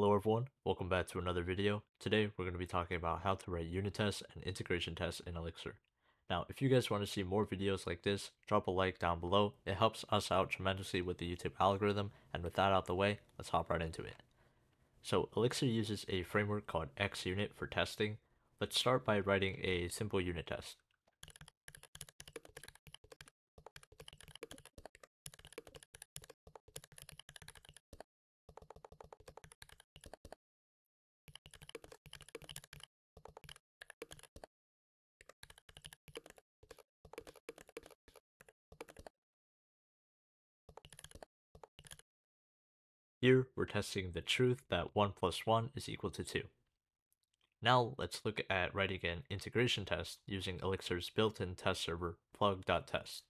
Hello everyone, welcome back to another video. Today we're going to be talking about how to write unit tests and integration tests in Elixir. Now if you guys want to see more videos like this, drop a like down below. It helps us out tremendously with the YouTube algorithm, and with that out the way, let's hop right into it. So Elixir uses a framework called ExUnit for testing. Let's start by writing a simple unit test. Here, we're testing the truth that 1 plus 1 is equal to 2. Now, let's look at writing an integration test using Elixir's built-in test server, Plug.Test.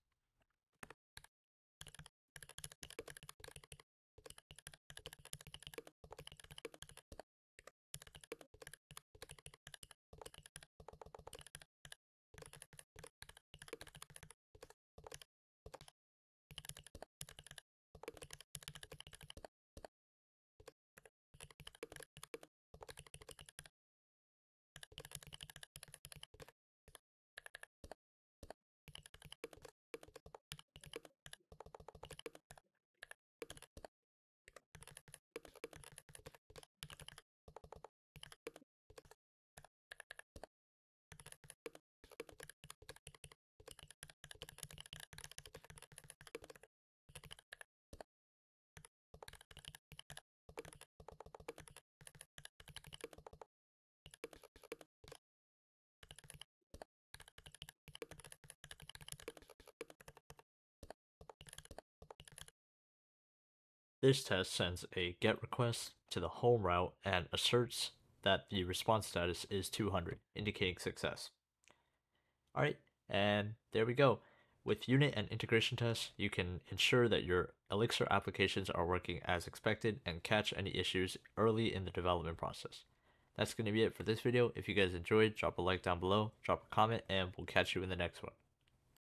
This test sends a GET request to the home route and asserts that the response status is 200, indicating success. Alright, and there we go. With unit and integration tests, you can ensure that your Elixir applications are working as expected and catch any issues early in the development process. That's going to be it for this video. If you guys enjoyed, drop a like down below, drop a comment, and we'll catch you in the next one.